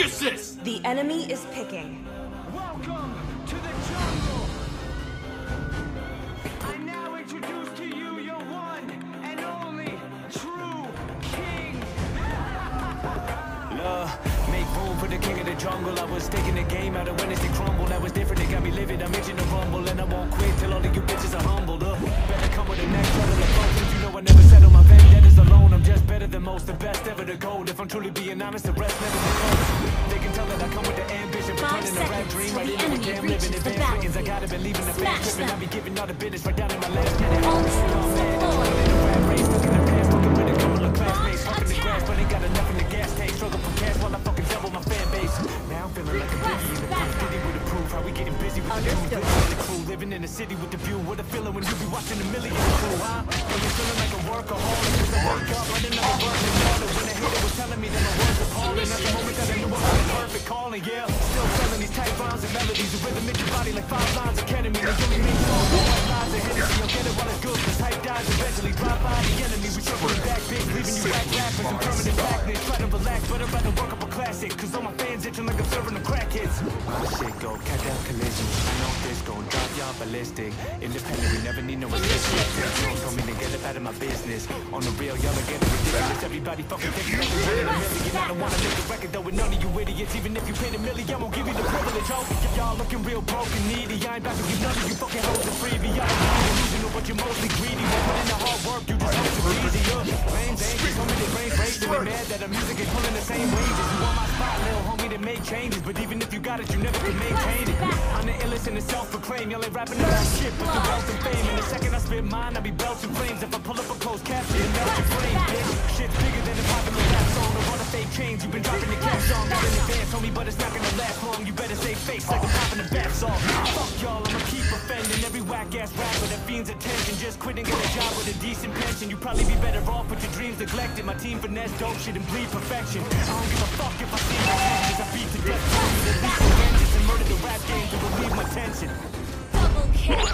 Pegasus! The enemy is picking. Welcome to the jungle! I now introduce to you your one and only true king! Make room for the king of the jungle. I was taking the game out of Wednesday crumble. That was different, they got me livid. I'm itching to rumble, and I won't quit till all of you bitches are humbled. Better come with the next level of focus. You know I never settle my vendettas alone. I'm just better than most, the best ever to gold. If I'm truly being honest, the rest never becomes. They can tell that I come with the ambition. 5 seconds till the enemy reaches the battlefield. Smash them! I'll be giving all the business right down in my last minute. All troops in the city with the view, what a feeling when you be watching a million crew, huh? When you're feeling like a workaholic, cause I wake up right in the reverse and when a hater was telling me that my words were calling, at the moment that I knew I was the perfect calling, yeah. Still selling these tight rhymes and melodies, the rhythm in your body like 5 lines academy, they only mean so white lies ahead of me, you'll get it while it's good, cause hype dies eventually, drive by the enemy, we circling back big, leaving you back rappers and permanent blackness, try to relax, but I'm about to work up a classic, cause all my fans itching like I'm serving the crackheads. My shit go catch up collision, I know this gon' drive y'all ballistic, independent, we never need no assistance. Don't tell me to get up out of my business. On the real, y'all are getting ridiculous. Everybody fucking thinking that you're winning a million. I don't wanna make a record though with none of you idiots. Even if you paid a million, I won't give you the privilege. Oh, y'all looking real broke and needy. I ain't about to give none of you fucking hoes a freebie. Y'all are delusional, but you're mostly greedy. When put in the hard work, you just hope it's easy. Your fans ain't just homie, they brain break. They're mad that the music is pulling the same wages. You want my spot, little homie, to make changes. But even if you got it, you never can maintain it. I'm the illest and the self-proclaimed. Y'all ain't rapping about shit, but the wealth and fame. And the second I spit mine, I'll be belching flames. If I pull up a close caption, and melt your flames, bitch. Shit's bigger than a popular rap song. I wanna fake chains, you've been dropping the cash on. Not in advance, homie, but it's not gonna last long. You better save face like I'm popping the baths off. Fuck y'all, I'ma keep offending every whack-ass rapper that fiends attention. Just quit and get a job with a decent pension. You probably be better off, but your dreams neglected. My team finesse dope shit and bleed perfection. I don't give a fuck if I see my actions. I beat to death, at least horrendous, and murder the rap game to relieve my tension. Double kill.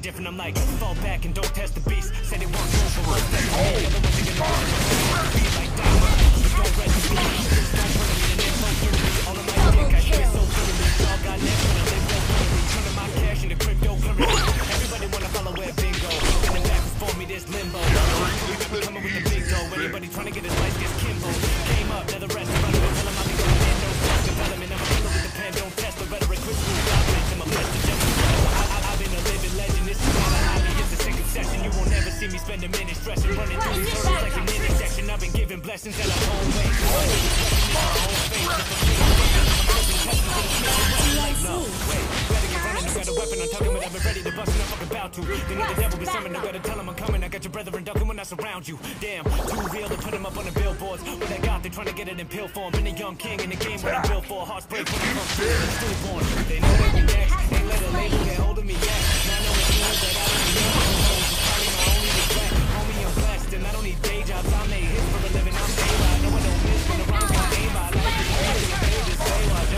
Different, I'm like, fall back and don't test the beast. Said it won't go for one thing. The other one's gonna be like diamonds. Don't rest in peace. It's not turning me to next month. All of my dick, I feel so thoroughly. All got left when I live no currency. Turning my cash into cryptocurrency. Everybody wanna follow where bingo. In the back before me, there's limbo. We're coming with the big dough. Anybody trying to get his life gets Kimbo. Came up, now the rest of us. Tell them I think I'm in no self development. I'm a killer with the pen. Don't test the rhetoric. Crystal documents. I'm a blessed gentleman. You won't ever see me spend a minute stressing, running through these hurdles like an intersection. I've been giving blessings at a whole way. Wait, better get running, I got a weapon, I'm talking when I'm ready to bust and I'm fucking about to. They know the devil be summoned, I better tell him I'm coming. I got your brethren ducking when I surround you. Damn, too real to put him up on the billboards. What I got, they're trying to get it in pill form. Been a young king in the game when I'm built for. Hearts break when I'm stillborn. They know what I'm next, they let a label get hold of me yet. Now I know it's more that I don't know. And I don't need day jobs, I make hits for a living, I'm daylight. No, I don't miss when the rhymes my game by. Life is crazy, the page is daylight.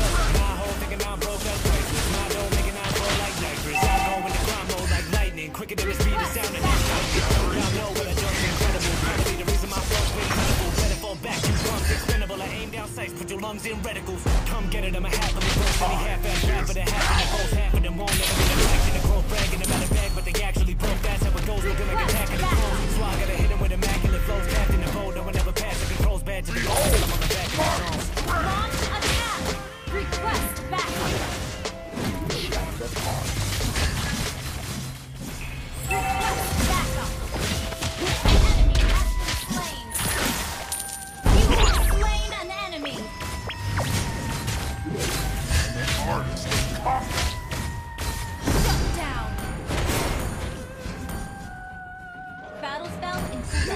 My whole thinking I'm broke, that's priceless. My dough making I roll like nitrous. I go in the grind mode like lightning, quicker than the speed of sound. And y'all know what I do is incredible. Probably the reason my world's been incredible. Better fall back, you drums expendable. I aim down sights, put your lungs in reticles. Come get it, I'm a half of the ghost. Any half-ass half of the half of the ghost. Half of them won't never be the collection of crow bragging about a bag, but they actually broke. That's how it goes, looking like attacking the clothes. So I gotta hit them with immaculate flows, captain the boat, no one ever passed the controls, bad to the goal, I'm on the back of the drums. Launch attack! Request back! Request backup! An enemy has been slain! You have slain an enemy! An artist is coming! Shut down!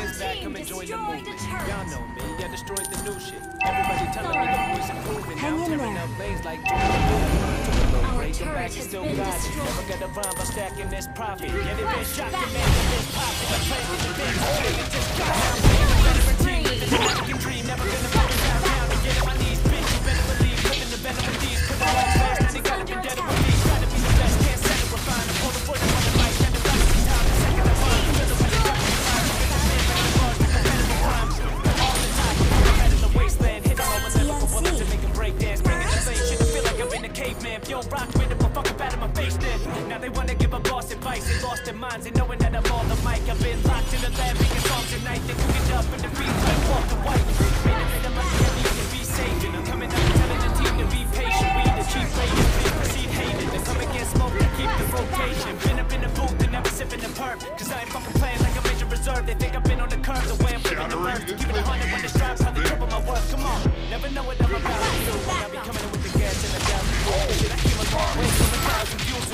kids that come and join the movement. Y'all know me, y'all destroyed the new shit. Everybody telling me the boys improving. Now tearing up lanes like Our turret has been destroyed. Never got a vibe by stacking this profit. Yeah, they've been shocking that with this poppin'. The plan with the things, the thing that just got out. Better routine, living the American dream. Never gonna find it down now to get on my knees, bitch. You better believe, living the better with these. Cause I'm fast, now they gotta be dead with these. Try to be the best, can't settle, refine. Pull the foot on the mic, and the rest is time. The second I find, the middle when I got the time. I've been standing on the bars, like a medical crime. All the time, I'm head in the wasteland. Hit them over level for bullets and make them break dance. Bringing the same shit, I feel like I'm in a caveman. If you don't rock with them, I'll fuck up out of my face then. Now they wanna give a boss advice. They lost their minds and knowing that I'm on the mic. I've been locked in the lab making songs at night. They cook it up in the beat like walk the white. Made a bit of money, I need to be saved. And I'm coming up telling the team to be patient. We the chief players, they proceed hating. They come against smoke to keep the rotation. Been up in the booth, they never sipping the perp. Cause I ain't fucking playing like a major reserve. They think I've been on the curve, the way I'm putting the verse. Keep it 100 when the stripe's how they triple my worth. Come on, never know what I'm about to do. I'll be coming in with the gas and the doubt. Shit, I came a long way from a thousand views.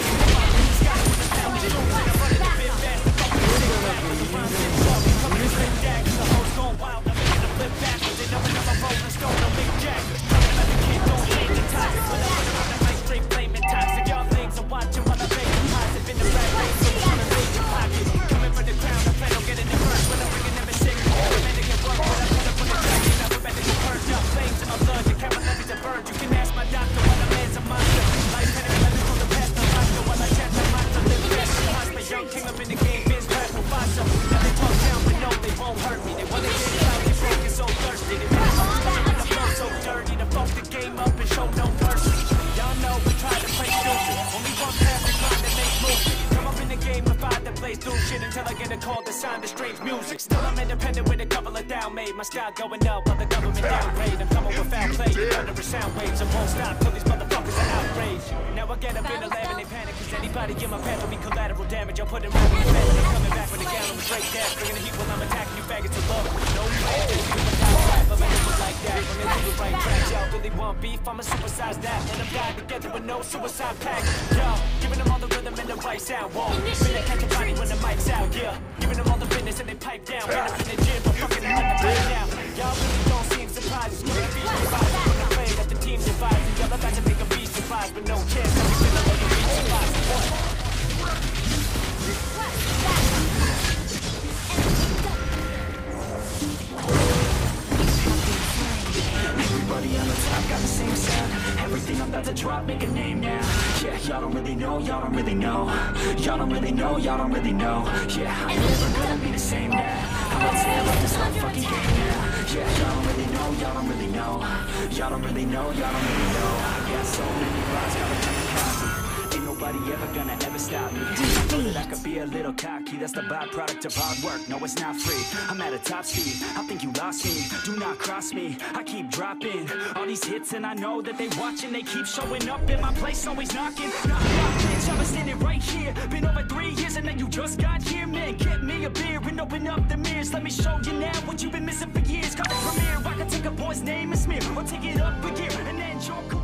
Until I get a call to sign the strange music. Still I'm independent with a couple of down made. My style going up while the government downgrade. I'm coming with foul play, you're under a sound waves. I won't stop till these motherfuckers are outraged. Now I get up in the lab and they panic. Cause anybody in my path will be collateral damage. I'll put it right in the bed and they coming back with a gallon of straight death. Bringing the heat while I'm attacking you faggots to love. No need to be I'm a nigga like that. When they do the right track, y'all really want beef, I'ma supersize that. And I'm dying together with no suicide pack. Yo, giving them all the rhythm and the right sound. Whoa, finna catch a body when the mic's out, yeah. Giving them all the fitness and they pipe down. When I'm in the gym, I'm fucking out the pipe now. Y'all really don't seem surprised. It's gonna be surprised. I'm gonna play that the team divides. And y'all about to make a be surprised. But no chance, I'm gonna make a be surprised. Everybody on the top got the same sound. Everything I'm about to drop, make a name now. Yeah, y'all don't really know, y'all don't really know. Y'all don't really know, y'all don't really know. Yeah, I'm never gonna be the same now. I'm about to tear up this whole fucking game now. Yeah, y'all don't really know, y'all don't really know. Y'all don't really know, y'all don't really know. I got so many lies, gotta keep it constant. Nobody ever gonna ever stop me. Feeling I could be a little cocky. That's the byproduct of hard work. No, it's not free. I'm at a top speed. I think you lost me. Do not cross me. I keep dropping all these hits, and I know that they watching. They keep showing up in my place, always knocking. Knock, knock, bitch. I've been standing right here. Been over 3 years, and then you just got here, man. Get me a beer and open up the mirrors. Let me show you now what you've been missing for years. Call it premiere. I can take a boy's name and smear, or take it up a gear, and then your career.